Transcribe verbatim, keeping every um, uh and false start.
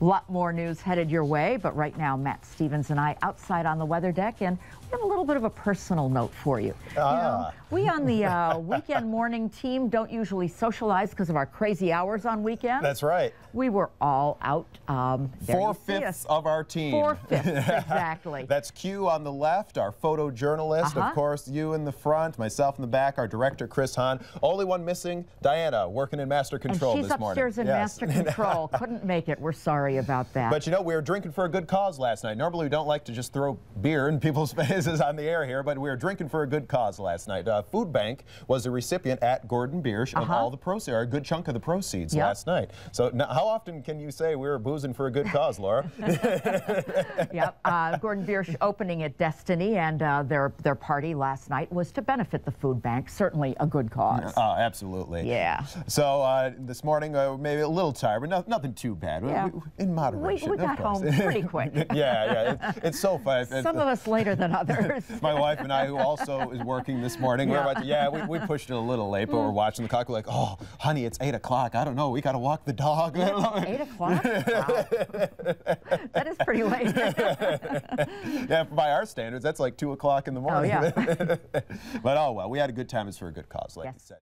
A lot more news headed your way, but right now, Matt Stevens and I outside on the weather deck, and we have a little bit of a personal note for you. Ah. You know, we on the uh, weekend morning team don't usually socialize because of our crazy hours on weekends. That's right. We were all out. Um, Four-fifths of our team. Four-fifths, exactly. That's Q on the left, our photojournalist, uh-huh. of course, you in the front, myself in the back, our director, Chris Hahn. Only one missing, Diana, working in master control this morning. And she's upstairs in yes. master control. Couldn't make it. We're sorry about that. But you know, we were drinking for a good cause last night. Normally we don't like to just throw beer in people's faces on the air here, but we were drinking for a good cause last night. Uh, Food Bank was the recipient at Gordon Biersch uh-huh. of all the proceeds, or a good chunk of the proceeds yep. last night. So now, how often can you say we were boozing for a good cause, Laura? Yep. Uh, Gordon Biersch opening at Destiny, and uh, their, their party last night was to benefit the Food Bank. Certainly a good cause. Oh, uh, absolutely. Yeah. So uh, this morning, uh, maybe a little tired, but no, nothing too bad. Yeah. We, in moderation. We, we got home pretty quick. yeah, yeah. It's, it's so fun. Some it's, of us later than others. My wife and I, who also is working this morning, yeah, we're about to, yeah we, we pushed it a little late, but mm. we're watching the clock. We're like, oh, honey, it's eight o'clock. I don't know. We got to walk the dog. eight o'clock? That is pretty late. Yeah, by our standards, that's like two o'clock in the morning. Oh, yeah. But oh, well, we had a good time. It's for a good cause, like yes. you said.